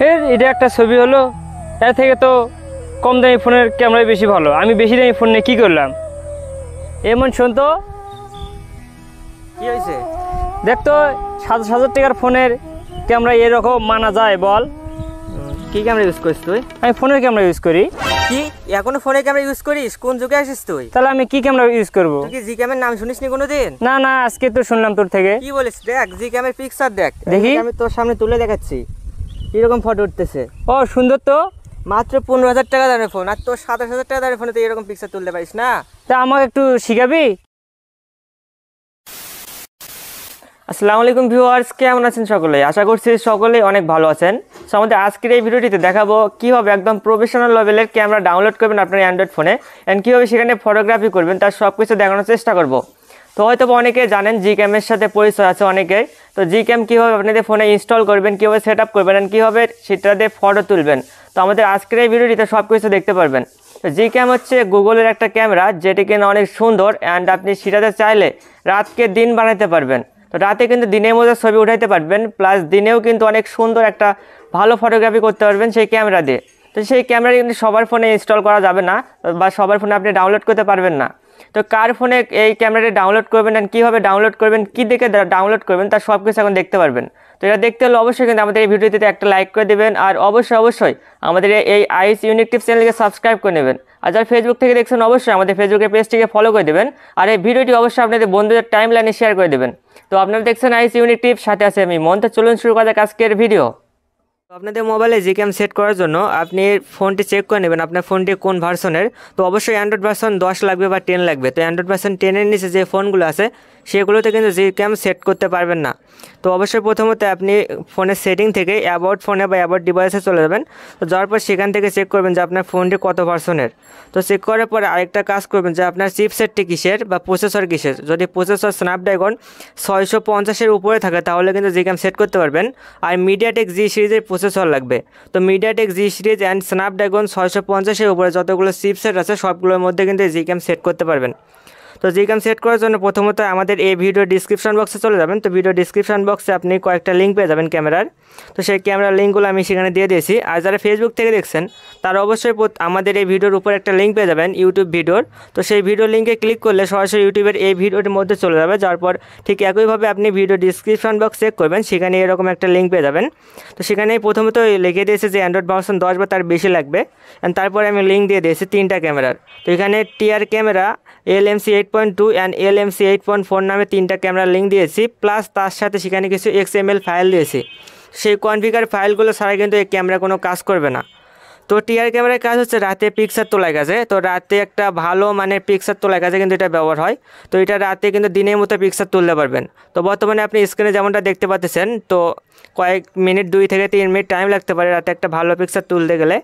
ये एक छवि हलो एर तो कम दामी फोनर कैमरा बस भलो हमें बसि दामी फोन नहीं करलम एम सुन तो देख तो 7000 टिकार फोनर कैमरा ए रकम माना जाए बल कि कैमरा यूज करिस तुई हमें फोनर कैमरा यूज करी कि एखोनो फोनर कैमरा यूज करिस कोन जुगे आसिस तुई ताहले हमें कि कैमरा यूज करबो तुई कि GCam एर नाम शुनिसनी कोनोदिन ना ना आजके तो सुनलाम तोर थेके कि बोलिस देख GCam एर पिक्चर देख देखि आमी तोर सामने तुले देखाच्छि ई रकम फটো उठतेছে ओ सुंदर तो मात्र 15000 টাকা দামের ফোন আর তোর 27000 টাকা দামের ফোনে তো এরকম পিকচার তুলতে পারিস না তা আমাকে একটু শিখাবি আসসালামু আলাইকুম ভিউয়ার্স কেমন আছেন সকলে আশা করছি সকলেই অনেক ভালো আছেন সো আমাদের আজকের এই ভিডিওটিতে দেখাবো কিভাবে একদম প্রফেশনাল লেভেলের ক্যামেরা ডাউনলোড করবেন আপনার অ্যান্ড্রয়েড ফোনে এন্ড কিভাবে সেখানে ফটোগ্রাফি করবেন তার সবকিছু দেখানোর চেষ্টা করব তো হয়তো অনেকে জানেন GCam এর সাথে পরিচয় আছে অনেকেই তো GCam কিভাবে আপনাদের ফোনে ইনস্টল করবেন কিভাবে সেটআপ করবেন এন্ড কিভাবে সেটা দিয়ে ফটো তুলবেন তো আমাদের আজকের এই ভিডিওটিতে সবকিছু দেখতে পারবেন तो GCam हे गूगल एक कैमरा जेटी क्या अनेक सुंदर एंड अपनी सेटाते चाहले रात के दिन बनाते पारबेन तो राते क्योंकि दिन मजा छवि उठाते पारबेन प्लस दिने क्योंकि अनेक सुंदर एक भलो फटोग्राफी करते पारबेन से कैमरा दिए तो से कैमरा क्योंकि सबार फोने इन्स्टल करा जाबे ना बा सबार फोने अपनी डाउनलोड करते पारबेन ना तो कार फोने कैमराटी डाउनलोड करबेन एंड किभाबे डाउनलोड करबेन कि देखे डाउनलोड करबेन तार सबकिछु एखन देखते पारबेन तो ये देखते हमें अवश्य क्योंकि आमादेर भिडियोते एक लाइक कर देवें और अवश्य अवश्य आमादेर ये IH Unique Tips चैनल के सब्सक्राइब कर नेबें और जरा फेसबुक थेके देखछेन अवश्य आमादेर फेसबुक पेजटिके फलो कर देवें और ये भिडियोटी अवश्य आपनादेर बंधुदेर टाइमलाइने शेयर कर देवें तो आपनारा देखछेन IH Unique Tips साथे आछि आमि मन तो चलुन शुरू करा जाक आजकेर भिडियो तो अपने मोबाइले GCam सेट करार्जन अपनी फोन चेक कर नीबें अपना फोन कौन भार्सनर तो अवश्य एंड्रॉइड भार्सन 10 लागे 10 लागे तो एंड्रॉइड भार्सन 10 नीचे जो फोनगुलो आछे सेगुलोते किन्तु GCam सेट करते पारबेन ना तो अवश्य प्रथमत अपनी फोन सेटिंग थेके अबाउट फोने बा अबाउट डिवाइसे चले जाबेन तो जार पर सेखान थेके चेक करबेन जे आपनार फोनटी कत भार्सनर तो चेक करार पर आरेकटा काज करबेन जे आपनार चिपसेटटी किसेर बा प्रसेसर किसेर यदि प्रसेसर स्नैपड्रैगन 650 एर उपरे थाके ताहले किन्तु GCam सेट करते पारबेन आर MediaTek G सीरीजेर প্রসেসর লাগবে তো MediaTek G series and Snapdragon 650 এর উপরে যতগুলো চিপসেট আছে সবগুলোর মধ্যে কিন্তু GCam সেট করতে পারবেন তো GCam সেট করার জন্য প্রথমত আমাদের এই ভিডিও ডেসক্রিপশন বক্সে চলে যাবেন তো ভিডিও ডেসক্রিপশন বক্সে আপনি কয়েকটা লিংক পেয়ে যাবেন ক্যামেরার তো সেই ক্যামেরার লিংকগুলো আমি সেখানে দিয়ে দিয়েছি আর যারা ফেসবুক থেকে দেখছেন তারা অবশ্যই আমাদের এই ভিডিওর উপর একটা লিংক পেয়ে যাবেন ইউটিউব ভিডিওর তো সেই ভিডিও লিংকে ক্লিক করলে সরাসরি ইউটিউবের এই ভিডিওর মধ্যে চলে যাবে যার পর ঠিক একইভাবে আপনি ভিডিও ডেসক্রিপশন বক্স চেক করবেন সেখানে এরকম একটা লিংক পেয়ে যাবেন তো সেখানেই প্রথমত লিখে দিয়েছে যে অ্যান্ড্রয়েড ভার্সন 10 বা তার বেশি লাগবে এন্ড তারপরে আমি লিংক দিয়ে দিয়েছি তিনটা ক্যামেরার তো এখানে TR camera LMC 8.2 and LMC 8.4 नामे तीनटा कैमरा लिंक दिए प्लस तरह से किस XML फाइल दिए से कॉन्फिगर फाइलगुलो छाड़ा क्योंकि एक कैमरा को काज करबे ना तो टीआर कैमरा काज होच्छे राते पिक्चर तोलार काजे तो राते एक भालो मानेर पिक्चर तोलार काजे किन्तु एटा व्यवहार हय तो एटा राते किन्तु दिनेर मतो पिक्चर तुलते पारबेन तो बर्तमाने आपनि स्क्रिने जेमनटा देखते पाच्छेन तो कयेक मिनिट 2 থেকে 3 মিনিট टाइम लागते पारे राते एक भालो पिक्चर तुलते गेले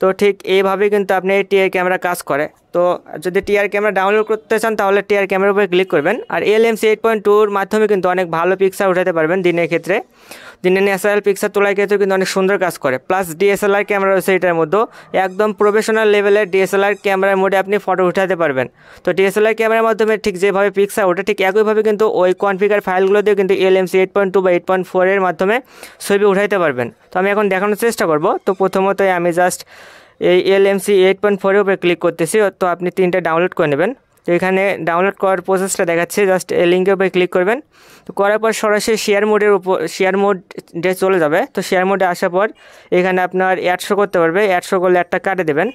तो ठीक एइभाबे किन्तु आपनि टीआर कैमरा काज करे तो यदि टीआर कैमरा डाउनलोड करते चान ताहले टीआर कैमरार उपरे क्लिक करबेन और LMC 8.2 एर माध्यमे किन्तु अनेक भालो पिक्चर उठाते पारबेन दिनेर क्षेत्रे दिन नेचुरल पिक्चर तोलार क्षेत्रे किन्तु अनेक सुंदर काज करे प्लस DSLR कैमरा रयेछे एटार मध्य एकदम प्रोफेशनल लेवल DSLR कैमरार मोडे अपनी फटो उठाते पारबेन तो DSLR कैमरार माध्यमे ठीक जेभावे पिक्चर ओठे ठीक एकईभावे किन्तु ओई कनफिगार फाइलगुलो दिये किन्तु LMC 8.2 बा 8.4 एर माध्यमे छवि उठाते पारबेन तो आमि एखन देखानोर चेष्टा करब तो प्रथमतई आमि जास्ट LMC 8.4 एर उपरे क्लिक करतेछि तो आपनि तीनटा डाउनलोड करे नेबेन तो ये डाउनलोड कर प्रोसेसटा देखा जस्ट लिंक पर क्लिक करबें तो करार पर सरासरि शेयर मोडर उपर शेयर मोडे चले जाए तो शेयर मोडे आसार पर एखाने आपनार एड शो करते पारबे एड शो करले एडटा काटे देवें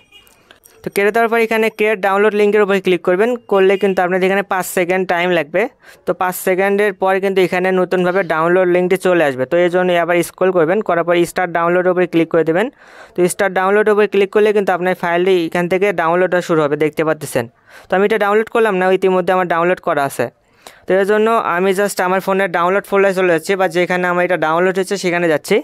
तो केटे देवार पर एखाने क्रिएट डाउनलोड लिंकेर उपर क्लिक करबें करले किन्तु आपनादेर एखाने 5 सेकेंड टाइम लागबे तो 5 सेकेंडेर पर किन्तु एखाने नतून भावे डाउनलोड लिंकटी चले आसबे तो एर जोन्नो आबार स्क्रल करबें करार पर स्टार्ट डाउनलोड उपर क्लिक करे देवें तो स्टार्ट डाउनलोड उपर क्लिक करले किन्तु आपनार फाइलटी एखान थेके डाउनलोड शुरू होबे देखते पाच्छेन तो आमी एटा डाउनलोड करलाम ना इतिमध्ये आमार डाउनलोड करा आछे तो एर जोन्नो आमी जास्ट आमार फोनेर डाउनलोड फोल्डारे चले जाच्छि बा जेखाने आमार एटा डाउनलोड होच्छे सेखाने जाच्छि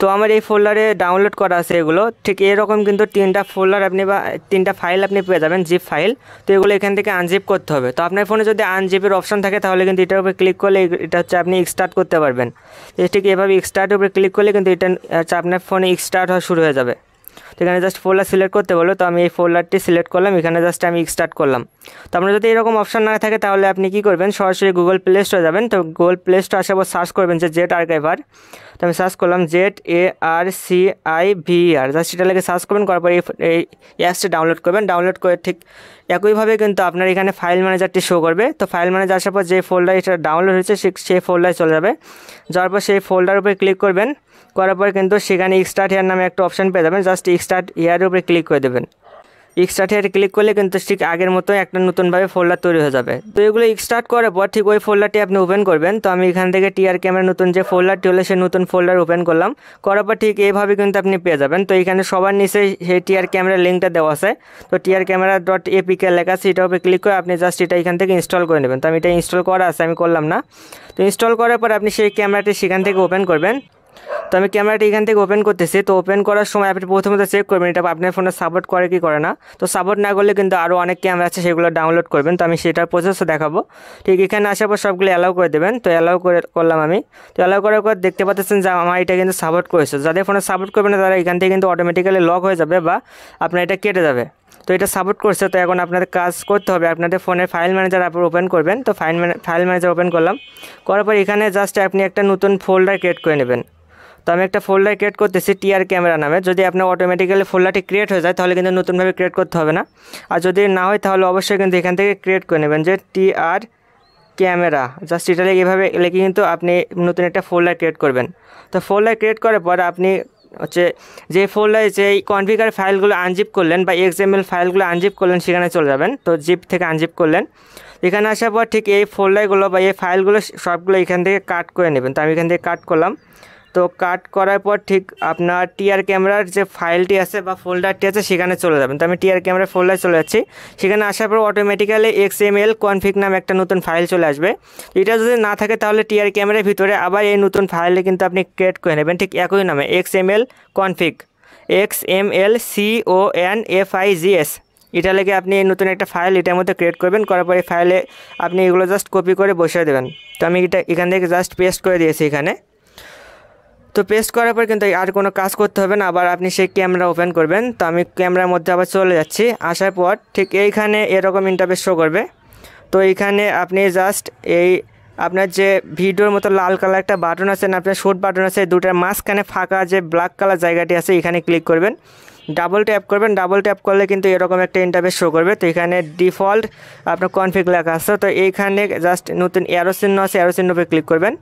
तो हमारे फोल्डारे डाउनलोड करा आछे एगुलो ठीक ए रकम किन्तु 3टा फोल्डार अपनी बा 3टा फाइल अपनी पेये जाबेन जिप फाइल तो एगुलो एखान थेके आनजिप करते होबे तो आपनार फोने जदि आनजिपेर अप्शन थाके ताहले किन्तु एटार उपर क्लिक करले एटा हच्छे आपनि एक्सटार्ट करते पारबेन तो ठीक एभाबे एक्सटार्ट उपर क्लिक करले किन्तु एटा हच्छे आपनार फोने एक्सटार्ट हওয়া শুরু হয়ে যাবে तो এখানে জাস্ট ফোল্ডার সিলেক্ট করতে বলো। তো আমি এই ফোল্ডারটি সিলেক্ট করলাম, এখানে জাস্ট আমি স্টার্ট করলাম। তো আপনার যদি এরকম অপশান না থাকে তাহলে আপনি কী করবেন, সরাসরি গুগল প্লে স্টোরে যাবেন। তো গুগল প্লে স্টোরে আসার পর সার্চ করবেন যে জেট আর্কাইভার। তো আমি সার্চ করলাম ZARCIVAR, জাস্ট সেটা লেগে সার্চ করবেন, করার পর এই অ্যাপসটি ডাউনলোড করবেন। ডাউনলোড করে ঠিক একইভাবে কিন্তু আপনার এখানে ফাইল ম্যানেজারটি শো করবে। তো ফাইল ম্যানেজার আসার পর যে ফোল্ডার এটা ডাউনলোড হয়েছে সেই ফোল্ডারে চলে যাবে। যাওয়ার পর সেই ফোল্ডার উপরে ক্লিক করবেন, করার পর কিন্তু সেখানে স্টার্ট হেয়ার নামে একটা অপশান পেয়ে যাবেন। জাস্ট স্টার্ট হেয়ারের উপরে ক্লিক করে দেবেন। স্টার্ট হেয়ারে ক্লিক করলে কিন্তু ঠিক আগের মতো একটা নতুনভাবে ফোল্ডার তৈরি হয়ে যাবে। তো এগুলো স্টার্ট করার পর ঠিক ওই ফোল্ডারটি আপনি ওপেন করবেন। তো আমি এখান থেকে টিআর ক্যামেরার নতুন যে ফোল্ডারটি হলো সেই নতুন ফোল্ডার ওপেন করলাম, করার পর ঠিক এইভাবে কিন্তু আপনি পেয়ে যাবেন। তো এখানে সবার নিচে সেই টিআর ক্যামেরার লিঙ্কটা দেওয়া আছে। তো TRCamera.apk লেখা আছে, এটার উপরে ক্লিক করে আপনি জাস্ট এটা এখান থেকে ইনস্টল করে নেবেন। তো আমি এটা ইনস্টল করা আছে, আমি করলাম না। তো ইনস্টল করার পর আপনি সেই ক্যামেরাটি সেখান থেকে ওপেন করবেন। তো আমি ক্যামেরাটি এখান থেকে ওপেন করতেছি। তো ওপেন করার সময় আপনি প্রথমত চেক করবেন এটা আপনার ফোনে সাপোর্ট করে কি করে না। তো সাপোর্ট না করলে কিন্তু আরও অনেক ক্যামেরা আছে সেগুলো ডাউনলোড করবেন। তো আমি সেটার প্রসেসও দেখাবো। ঠিক এখানে আসার পর সবগুলো অ্যালাউ করে দেবেন। তো অ্যালাউ করে করলাম আমি। তো অ্যালাউ করার পর দেখতে পাচ্ছেন যে আমার এটা কিন্তু সাপোর্ট করেছে। যাদের ফোনে সাপোর্ট করবে না তারা এখান থেকে কিন্তু অটোমেটিক্যালি লক হয়ে যাবে বা আপনার এটা কেটে যাবে। তো এটা সাপোর্ট করছে। তো এখন আপনাদের কাজ করতে হবে, আপনাদের ফোনের ফাইল ম্যানেজার আপনি ওপেন করবেন। তো ফাইল ম্যানেজার ওপেন করলাম, করার পর এখানে জাস্ট আপনি একটা নতুন ফোল্ডার ক্রিয়েট করে নেবেন। তো আমি একটা ফোল্ডার ক্রিয়েট করতেছি টিআর ক্যামেরা নামে। যদি আপনার অটোমেটিক্যালি ফোল্ডারটি ক্রিয়েট হয়ে যায় তাহলে কিন্তু নতুনভাবে ক্রিয়েট করতে হবে না। আর যদি না হয় তাহলে অবশ্যই কিন্তু এখান থেকে ক্রিয়েট করে নেবেন যে টিআর ক্যামেরা, জাস্ট এটা এইভাবে লেখে কিন্তু আপনি নতুন একটা ফোল্ডার ক্রিয়েট করবেন। তো ফোল্ডার ক্রিয়েট করার পর আপনি হচ্ছে যে ফোল্ডারে যে কনফিগার ফাইলগুলো আনজিপ করলেন বা XML ফাইলগুলো আনজিপ করলেন সেখানে চলে যাবেন। তো জিপ থেকে আনজিপ করলেন, এখানে আসার পর ঠিক এই ফোল্ডারগুলো বা এই ফাইলগুলো সবগুলো এখান থেকে কাট করে নেবেন। তো আমি এখান থেকে কাট করলাম। তো কাট করার পর ঠিক আপনার টিআর ক্যামেরার যে ফাইলটি আছে বা ফোল্ডারটি আছে সেখানে চলে যাবেন। তো আমি টিআর ক্যামেরার ফোল্ডারে চলে যাচ্ছি। সেখানে আসার পর অটোমেটিক্যালি XML কনফিগ নামে একটা নতুন ফাইল চলে আসবে। এটা যদি না থাকে তাহলে টিআর ক্যামেরার ভিতরে আবার এই নতুন ফাইলে কিন্তু আপনি ক্রিয়েট করে নেবেন ঠিক একই নামে XML কনফিগ XMLCONFIGS, এটা লেগে আপনি এই নতুন একটা ফাইল এটার মধ্যে ক্রিয়েট করবেন। করার পর এই ফাইলে আপনি এগুলো জাস্ট কপি করে বসিয়ে দেবেন। তো আমি এটা এখান থেকে জাস্ট পেস্ট করে দিয়েছি এখানে। তো পেস্ট করার পর কিন্তু আর কোনো কাজ করতে হবে না। আবার আপনি সেই ক্যামেরা ওপেন করবেন। তো আমি ক্যামেরার মধ্যে আবার চলে যাচ্ছি। আসার পর ঠিক এইখানে এরকম ইন্টারফেস শো করবে। তো এইখানে আপনি জাস্ট এই আপনার যে ভিডিওর মতো লাল কালার একটা বাটন আছে না, আপনার শুট বাটন আছে, দুটার মাঝখানে ফাঁকা যে ব্ল্যাক কালার জায়গাটি আছে এখানে ক্লিক করবেন, ডাবল ট্যাপ করবেন। ডাবল ট্যাপ করলে কিন্তু এরকম একটা ইন্টারফেস শো করবে। তো এখানে ডিফল্ট আপনার কনফিগ লেখা আছে। তো এইখানে জাস্ট নতুন অ্যারো চিহ্ন আছে, অ্যারো চিহ্ন উপরে ক্লিক করবেন।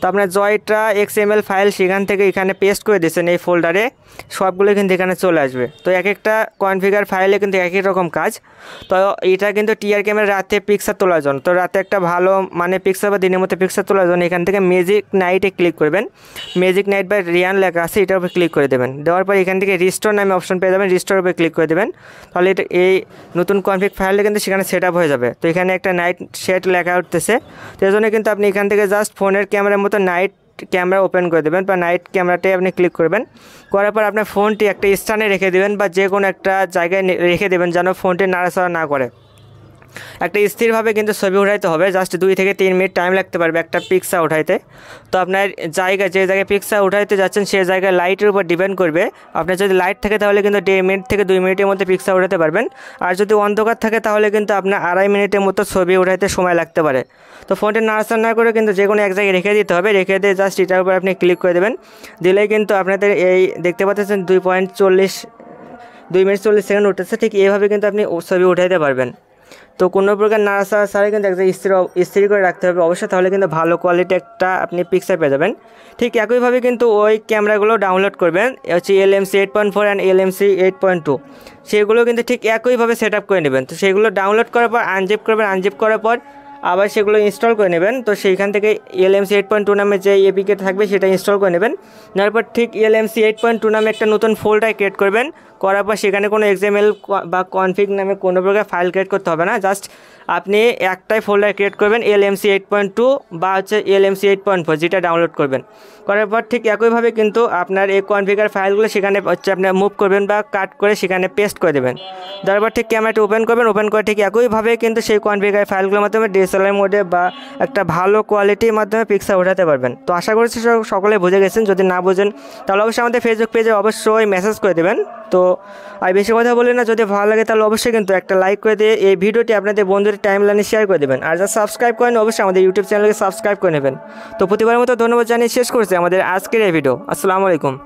তো আপনার জয়টা XML ফাইল সেখান থেকে এখানে পেস্ট করে দিয়েছেন এই ফোল্ডারে, সবগুলো কিন্তু এখানে চলে আসবে। তো এক একটা কনফিগার ফাইলে কিন্তু এক রকম কাজ। তো এটা কিন্তু টিআর ক্যামেরা রাতে পিকচার তোলার জন্য। তো রাতে একটা ভালো মানে পিকচার বা দিনের মতো পিকচার তোলার জন্য এখান থেকে ম্যাজিক নাইটে ক্লিক করবেন। ম্যাজিক নাইট বা রিয়ান লেখা আছে, এটার উপরে ক্লিক করে দেবেন। দেওয়ার পর এখান থেকে রিস্টোর নামে অপশন পেয়ে যাবেন, রিস্টোর উপরে ক্লিক করে দেবেন। তাহলে এটা এই নতুন কনফিগ ফাইলটা কিন্তু সেখানে সেট আপ হয়ে যাবে। তো এখানে একটা নাইট সেট লেখা উঠতেছে। তো এই জন্য কিন্তু আপনি এখান থেকে জাস্ট ফোনের ক্যামেরার মতো নাইট ক্যামেরা ওপেন করে দেবেন বা নাইট ক্যামেরাটাই আপনি ক্লিক করবেন। করার পর আপনার ফোনটি একটা স্থানে রেখে দেবেন বা যে কোনো একটা জায়গায় রেখে দেবেন যেন ফোনটি নাড়াচাড়া না করে। একটা স্থিরভাবে কিন্তু ছবি উঠাইতে হবে, জাস্ট 2 থেকে 3 মিনিট টাইম লাগতে পারবে একটা পিকচার উঠাইতে। তো আপনার যে জায়গায় পিকচার উঠাইতে যাচ্ছেন সেই জায়গায় লাইটের উপর ডিপেন্ড করবে। আপনার যদি লাইট থাকে তাহলে কিন্তু 1.5 মিনিট থেকে 2 মিনিটের মধ্যে পিকচার উঠাতে পারবেন। আর যদি অন্ধকার থাকে তাহলে কিন্তু আপনার 2.5 মিনিটের মতো ছবি উঠাইতে সময় লাগতে পারে। তো ফোনটি নাড়াচাড়া না করে কিন্তু যে কোনো এক জায়গায় রেখে দিতে হবে। রেখে দিয়ে জাস্ট এটার উপর আপনি ক্লিক করে দেবেন। দিলে কিন্তু আপনাদের এই দেখতে পাচ্ছেন 2 মিনিট 40 সেকেন্ড উঠেছে। ঠিক এইভাবে কিন্তু আপনি ছবি উঠাইতে পারবেন। তো কোনো প্রকার নাড়াচাড়া ছাড়াই কিন্তু একটা স্থির করে রাখতে হবে অবশ্যই, তাহলে কিন্তু ভালো কোয়ালিটি একটা আপনি পিকচার পেয়ে যাবেন। ঠিক একইভাবে কিন্তু ওই ক্যামেরাগুলো ডাউনলোড করবেন, হচ্ছে LMC 8.4 অ্যান্ড LMC 8.2, সেগুলো কিন্তু ঠিক একইভাবে সেট আপ করে নেবেন। তো সেগুলো ডাউনলোড করার পর আনজিপ করবেন, আনজিপ করার পর আবার সেগুলো ইনস্টল করে নেবেন। তো সেইখান থেকে LMC 8.2 নামে যে APK থাকবে সেটা ইনস্টল করে নেবেন। নেওয়ার পর ঠিক LMC 8.2 নামে একটা নতুন ফোল্ডার ক্রিয়েট করবেন। করার পর সেখানে কোনো XML বা কনফিগ নামে কোনো প্রকার ফাইল ক্রিয়েট করতে হবে না, জাস্ট আপনি একটাই ফোল্ডার ক্রিয়েট করবেন এলএমসি 8.2 বা হচ্ছে এলএমসি 8.4 যেটা ডাউনলোড করবেন। করার পর ঠিক একইভাবে কিন্তু আপনার এই কনফিগার ফাইলগুলো সেখানে হচ্ছে আপনি মুভ করবেন বা কাট করে সেখানে পেস্ট করে দেবেন। তারপর ঠিক ক্যামেরাটি ওপেন করবেন, ওপেন করে ঠিক একইভাবে কিন্তু সেই কনফিগার ফাইলগুলোর মাধ্যমে ডিএসএলআর মোডে বা একটা ভালো কোয়ালিটির মাধ্যমে পিকচার ওঠাতে পারবেন। তো আশা করছি সকলে বুঝে গেছেন, যদি না বোঝেন তাহলে অবশ্যই আমাদের ফেসবুক পেজে অবশ্যই মেসেজ করে দেবেন। তো আর বেশি কথা বলি না, যদি ভালো লাগে তাহলে অবশ্যই কিন্তু একটা লাইক করে দিয়ে এই ভিডিওটি আপনাদের বন্ধুদের টাইমলাইনে শেয়ার করে দেবেন। আর যারা সাবস্ক্রাইব করেন অবশ্যই আমাদের ইউটিউব চ্যানেলকে সাবস্ক্রাইব করে নেবেন। তো প্রতিবারের মতো ধন্যবাদ জানিয়ে শেষ করছি আমাদের আজকের এই ভিডিও। আসসালামু আলাইকুম।